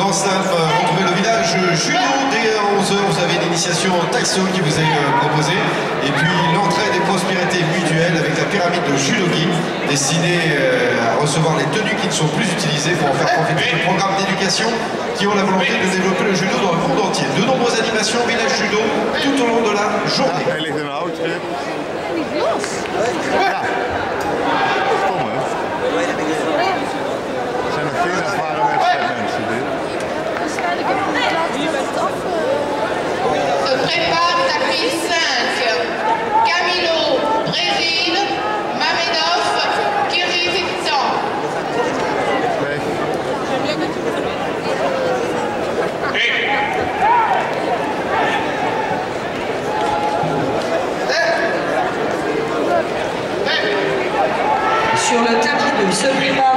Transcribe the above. Grand staff, retrouvez le village judo dès 11h, vous avez une initiation taxo qui vous est proposée et puis l'entraide et prospérité mutuelle avec la pyramide de judogi destinée à recevoir les tenues qui ne sont plus utilisées pour en faire profiter des programmes d'éducation qui ont la volonté de développer le judo dans le monde entier. De nombreuses animations village judo tout au long de la journée. Prépare la prise 5. Camilo, Brésil, Mamedov, Kirisitan. Sur le tapis de ce prépare.